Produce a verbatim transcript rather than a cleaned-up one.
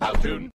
Powtoon.